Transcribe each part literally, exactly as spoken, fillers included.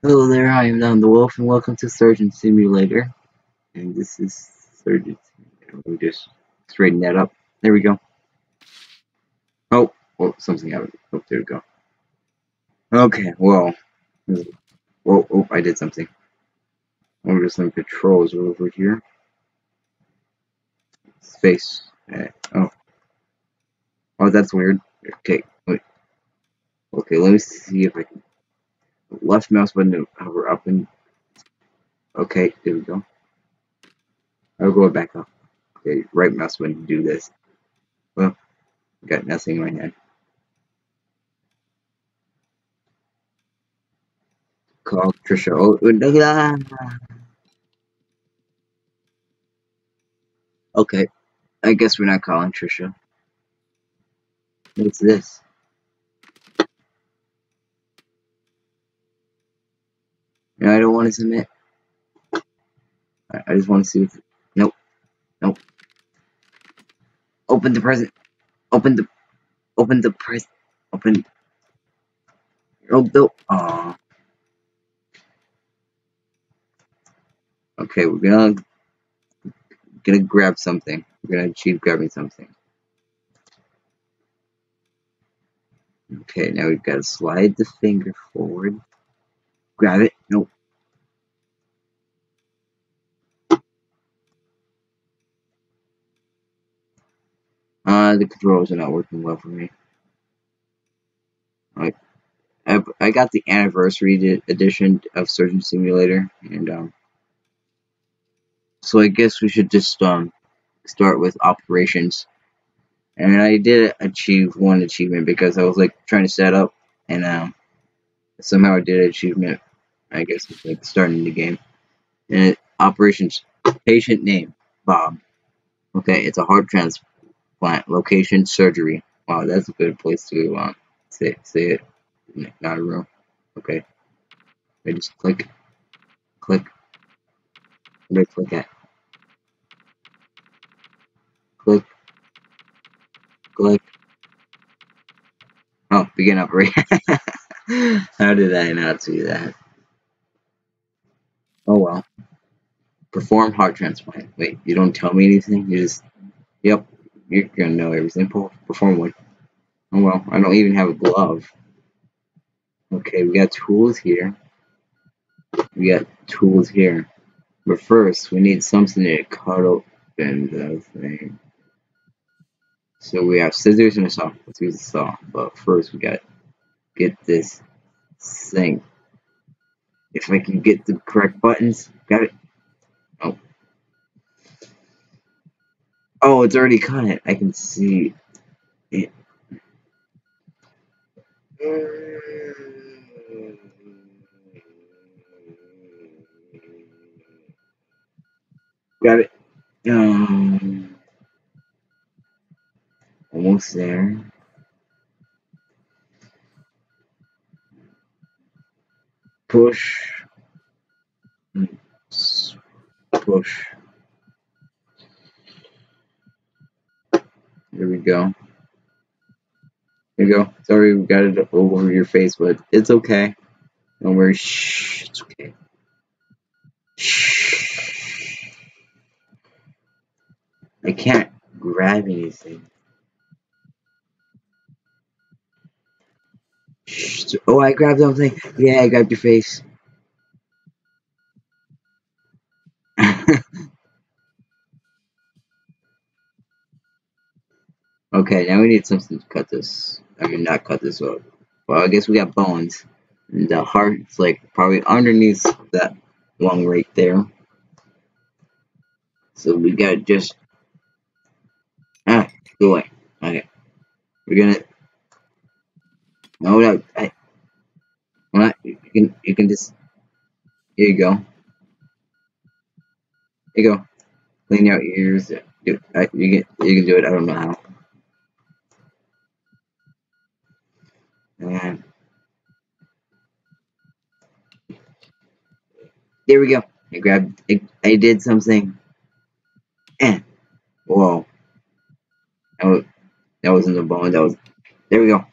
Hello there, I am Down the Wolf, and welcome to Surgeon Simulator. And this is Surgeon Simulator. Let me just straighten that up. There we go. Oh, well, something happened. Oh, there we go. Okay, well. Whoa, oh, I did something. I'm just in controls over here. Space. Oh. Oh, that's weird. Okay, wait. Okay, let me see if I can. Left mouse button to hover up and okay, there we go. I'll go back up. Okay, right mouse button to do this. Well, got nothing in my hand. Call Trisha. Oh, look at that. Okay, I guess we're not calling Trisha. What's this? No, I don't want to submit. I just want to see if... Nope. Nope. Open the present. Open the... Open the present. Open... Oh, no. Aww. Okay, we're gonna... Gonna grab something. We're gonna achieve grabbing something. Okay, now we've got to slide the finger forward. Grab it. Nope. Uh, the controls are not working well for me. I, I, I got the anniversary edition of Surgeon Simulator, and um, so I guess we should just um start with operations. And I did achieve one achievement because I was like trying to set up, and um, somehow I did an achievement. I guess it's like starting the game. And it, operations, patient name, Bob. Okay, it's a heart transplant, location, surgery. Wow, that's a good place to um, say, say it. Not a room. Okay. I just click, click. What do I click at? Click, click. Oh, begin operation. How did I not see that? Oh well. Perform heart transplant. Wait, you don't tell me anything? You just... Yep, you're gonna know everything. Perform one. Oh well, I don't even have a glove. Okay, we got tools here. We got tools here. But first, we need something to cut open the thing. So we have scissors and a saw. Let's use the saw. But first, we gotta get this thing. If I can get the correct buttons, got it. Oh, oh, it's already cut it. I can see it. Got it. Um, almost there. Push, push. Here we go. Here we go. Sorry, we got it over your face, but it's okay. Don't worry. Shh, it's okay. Shh. I can't grab anything. Oh, I grabbed something. Yeah, I grabbed your face. Okay, now we need something to cut this. I mean, not cut this up. Well, I guess we got bones. And the heart's like probably underneath that lung right there. So we gotta just. Ah, go away. Okay. We're gonna. No, no, I, well, I, you can, you can just, here you go, here you go, clean out your ears, you, I, you, can, you can do it, I don't know how, and there we go, I grabbed, I, I did something, and, whoa, that, was, that wasn't the bone, that was, there we go.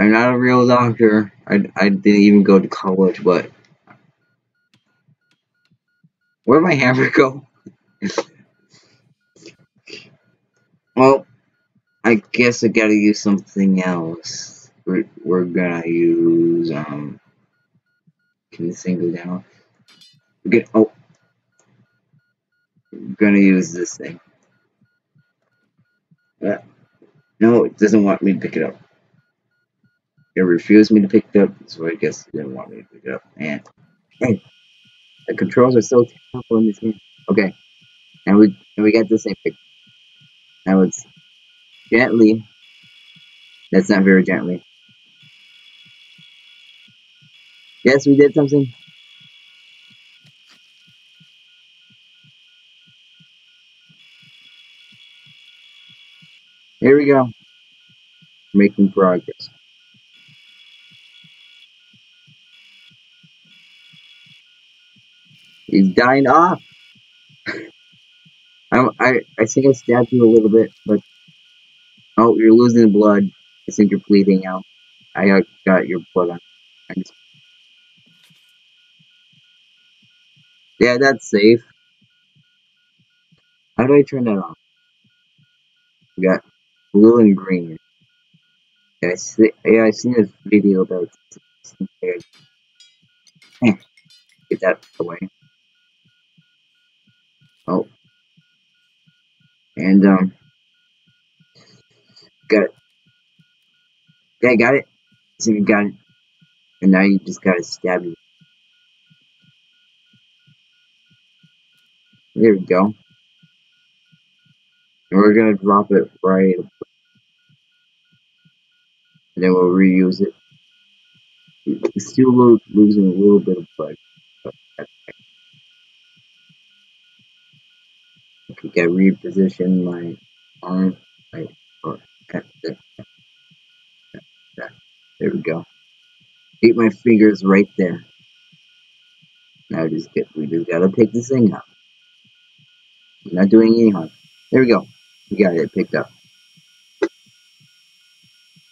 I'm not a real doctor. I, I didn't even go to college, but... Where'd my hammer go? Well, I guess I gotta use something else. We're, we're gonna use, um... Can this thing go down? We're gonna, oh. We're gonna use this thing. Uh, no, it doesn't want me to pick it up. It refused me to pick it up, so I guess it didn't want me to pick it up. And hey, the controls are so terrible in this game. Okay, and we and we got the same pick. Now it's gently. That's not very gently. Yes, we did something. Here we go. Making progress. He's dying off. I, I I think I stabbed you a little bit, but oh, you're losing blood. I think you're bleeding out. I got your blood on. I just... Yeah, that's safe. How do I turn that off? We got blue and green. Yeah, I see, yeah, I seen this video about it. Get that away. Oh, and um, got it. Yeah, I got it. So you got it, and now you just gotta stab me. There we go. And we're gonna drop it right, and then we'll reuse it. It's still lo losing a little bit of blood. Okay, gotta reposition my arm. Right, or that, that, that, that. There we go. Keep my fingers right there. Now just get. We just gotta pick this thing up. I'm not doing any harm. There we go. We got it picked up.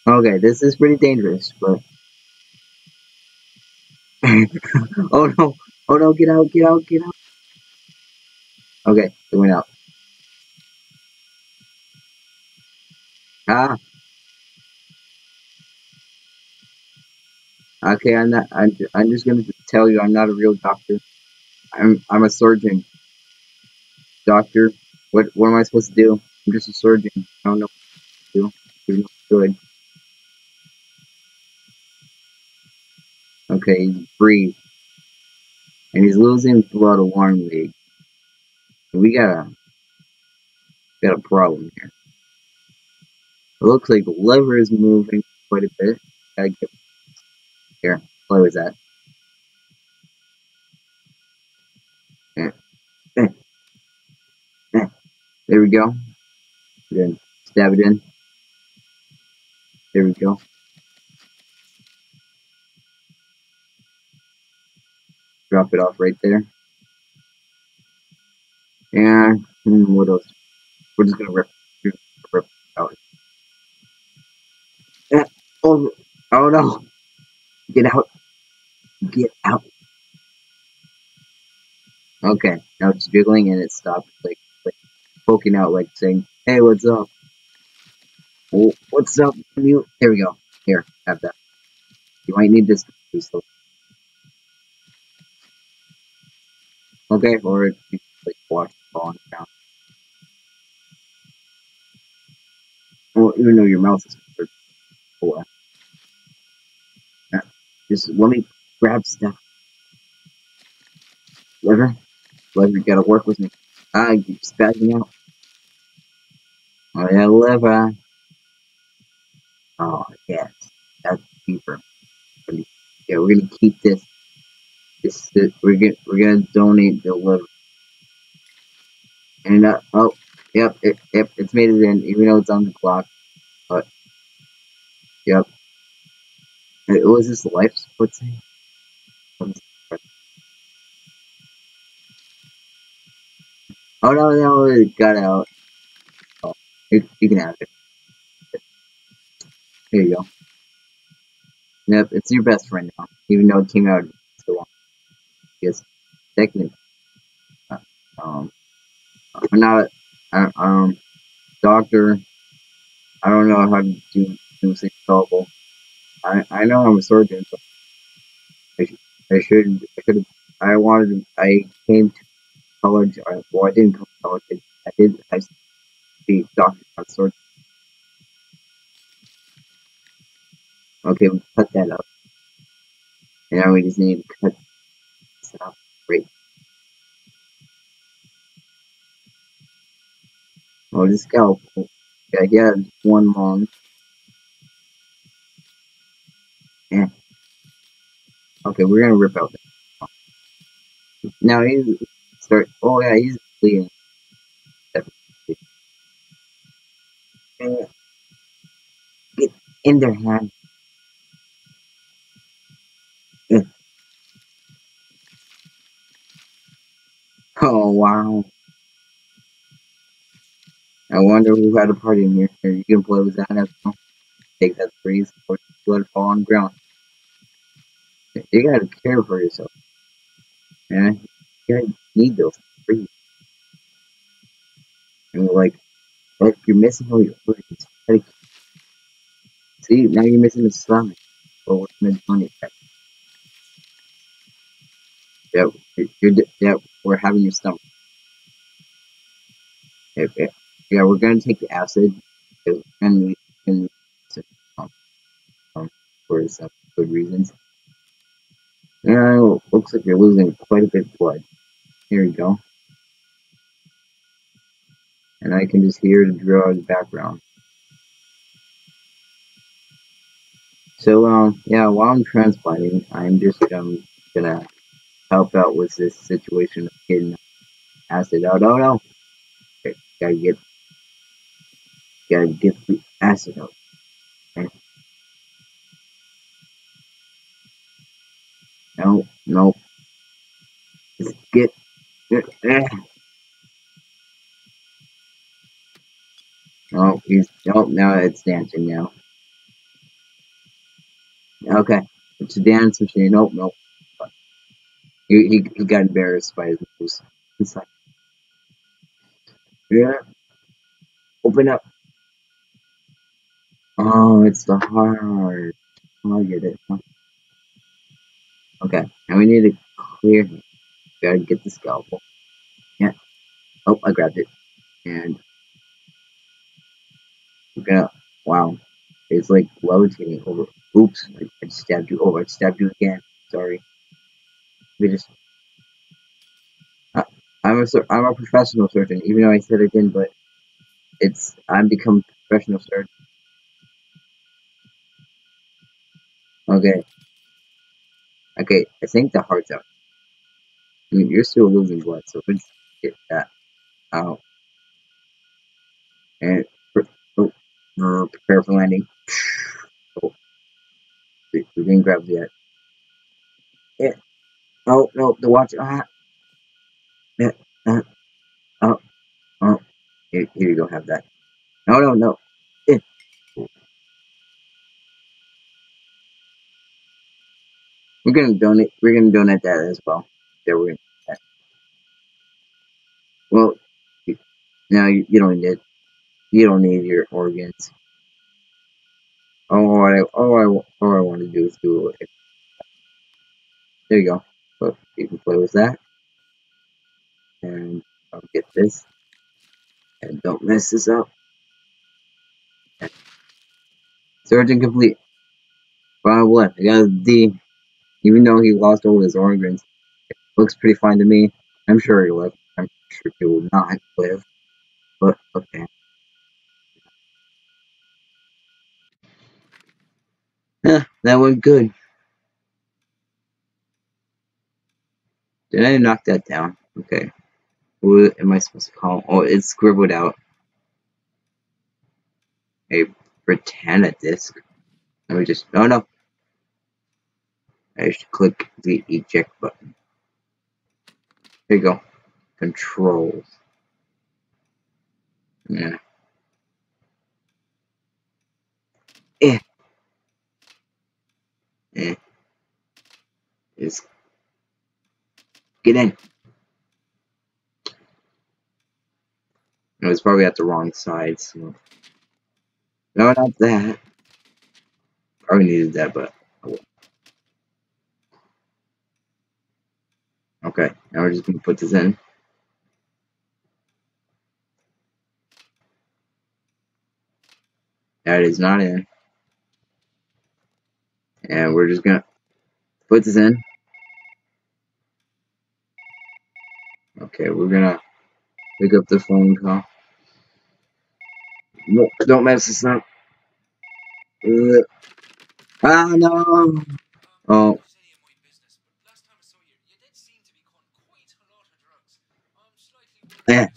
Okay, this is pretty dangerous, but. Oh no! Oh no! Get out! Get out! Get out! Okay, it went out. Ah. Okay, I'm not. I'm. I'm just gonna tell you, I'm not a real doctor. I'm. I'm a surgeon. Doctor, what? What am I supposed to do? I'm just a surgeon. I don't know what to do. There's no good. Okay, he's breathe. And he's losing blood alarmingly. We got a got a problem here. It looks like the lever is moving quite a bit. Gotta get here. What was that? There we go. Then stab it in. There we go. Drop it off right there. And what else? We're just gonna rip, rip, rip out. Uh, oh, oh no! Get out! Get out! Okay, now it's jiggling and it stopped, like, like poking out, like saying, "Hey, what's up? Oh, what's up, you?" There we go. Here, have that. You might need this. Okay, or you like watch it fall on the ground. Well, even though your mouse is covered. Oh, uh, just let me grab stuff. Lever, lever, you gotta work with me. Ah, you keep spazzing out. Oh yeah, lever. Oh yes, that's deeper. Yeah, we're gonna keep this. This, this, we're gonna we're gonna donate the liver. And uh, oh, yep, it, yep, it's made it in, even though it's on the clock. But yep, it was this life support thing. Oh no, no, it got out. Oh, you, you can have it. Here you go. Nope, it's your best friend now, even though it came out so long. Because technically, uh, um, I'm not, uh, um, doctor. I don't know how to do do things helpful. I I know I'm a surgeon, so I should I should I should I wanted to, I came to college. I, well, I didn't come to college. I did I be doctor, not surgeon. Okay, we cut that up. And now we just need to cut this out. Great. Oh, this scalp. I got one long. Yeah. Okay, we're gonna rip out that. Now he's start. Oh yeah, he's bleeding. Yeah. Get in their hand. Yeah. Oh wow. I wonder who had a party in here. You can play with that as well. Take that freeze or blood fall on the ground. You gotta care for yourself. Yeah, you gotta need those freeze. And like, like you're missing all your organs. See, now you're missing the stomach. Well, what's the money? Yeah, you're, yeah, we're having your stomach. Yeah, yeah. Yeah, we're gonna take the acid because we're gonna need it um, for some good reasons. Now, looks like you're losing quite a bit of blood. Here we go. And I can just hear the drill in the background. So, um, yeah, while I'm transplanting, I'm just um, gonna help out with this situation of getting acid out. Oh no! Okay, gotta get. Gotta get the acid out. Okay. No, no. Just get. get eh. Oh, he's. Oh, now it's dancing now. Okay. It's a dance machine. Nope, nope. He, he, he got embarrassed by his moves. It's like. Yeah. Open up. Oh, it's the heart. I get it. Okay, now we need to clear him. Gotta get the scalpel. Yeah. Oh, I grabbed it. And we're gonna. Wow. It's like levitating over. Oops. I, I stabbed you. Oh, I stabbed you again. Sorry. We just. Uh, I'm a. I'm a professional surgeon. Even though I said I didn't, but it's. I've become a professional surgeon. Okay. Okay, I think the heart's out. I mean, you're still losing blood, so let's get that out. And oh, prepare for landing. Oh. We didn't grab yet. Yeah. Oh no, the watch. Ah. Yeah. Ah. Oh. Oh. Here, here you go. Have that. No, no, no. Yeah. We're gonna donate. We're gonna donate that as well. Yeah, we're gonna do that. Well, you, now you, you don't need. You don't need your organs. Oh, all I, all I, all I want to do is do it. There you go. But you can play with that, and I'll get this. And don't mess this up. Okay. Surgeon complete. Final blood. I got a D. Even though he lost all his organs, it looks pretty fine to me. I'm sure he will. I'm sure he will not live. But okay. Yeah, that went good. Did I knock that down? Okay. What am I supposed to call? Oh, it's scribbled out. A Britannia disc. Let me just. Oh no. I should click the eject button. There you go. Controls. Yeah. Eh. Get in. It was probably at the wrong side, so. No, not that. Probably needed that, but. Okay, now we're just gonna put this in. That is not in. And we're just gonna put this in. Okay, we're gonna pick up the phone call. Nope, don't mess this up. Uh, ah, no! Oh. Yeah.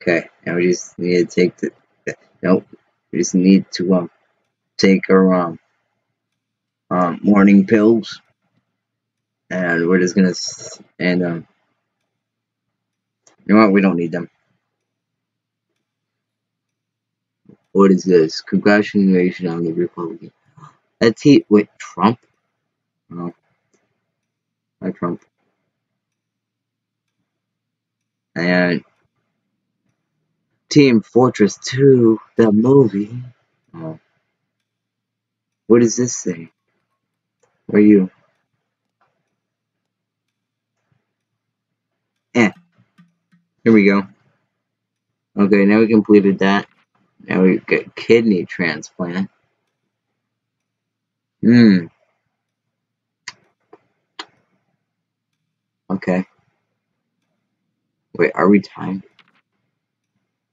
Okay, now we just need to take the. Nope, we just need to um take our um um morning pills, and we're just gonna s and um. You know what? We don't need them. What is this? Congratulations on the Republican. Let's see. Wait, Trump? Oh, hi, Trump. And Team Fortress two, the movie. Oh. What is this thing? Where are you? Eh. Here we go. Okay, now we completed that. Now we get kidney transplant. Hmm. Okay. Wait, are we timed?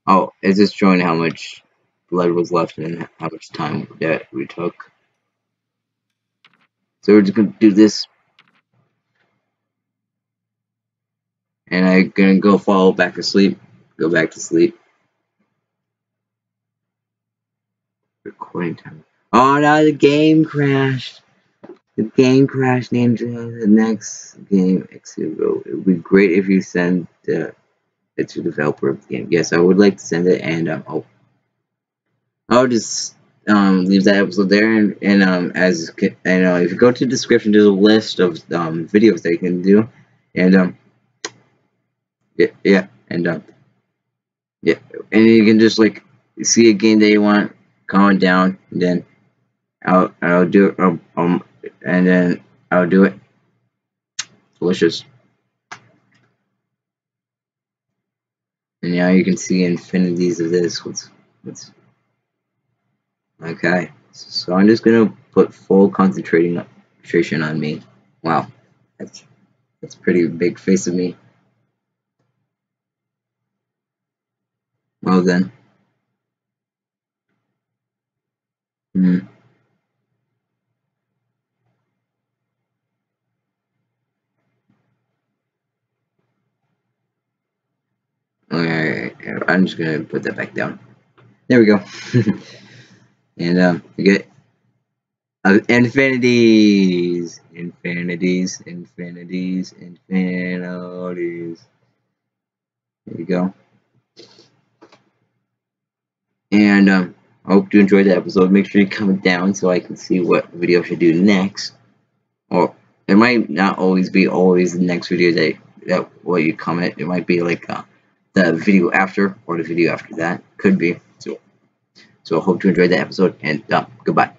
Oh, it's just showing how much blood was left and how much time that we took. So we're just gonna do this. And I'm gonna go fall back asleep. Go back to sleep. Recording time. Oh no, the game crashed. The game crashed, named the next game. It would be great if you send uh, it to the developer of the game. Yes, I would like to send it, and um, I'll, I'll just um, leave that episode there. And, and um, as and uh, if you go to the description, there's a list of um, videos that you can do. And um, yeah, yeah, and um, yeah, and you can just like see a game that you want, comment down, and then I'll I'll do it. I'll, um. And then I'll do it. Delicious. And now you can see infinities of this. What's what's okay. So I'm just gonna put full concentration on me. Wow. That's that's pretty big face of me. Well then. Hmm. I'm just gonna put that back down. There we go. And um, we get uh, infinities, infinities, infinities, infinities. There you go. And um, I hope you enjoyed the episode. Make sure you comment down so I can see what video I should do next. Or it might not always be always the next video that that what you comment. It might be like. Uh, The video after, or the video after that, could be. So, so I hope you enjoyed the episode, and uh, goodbye.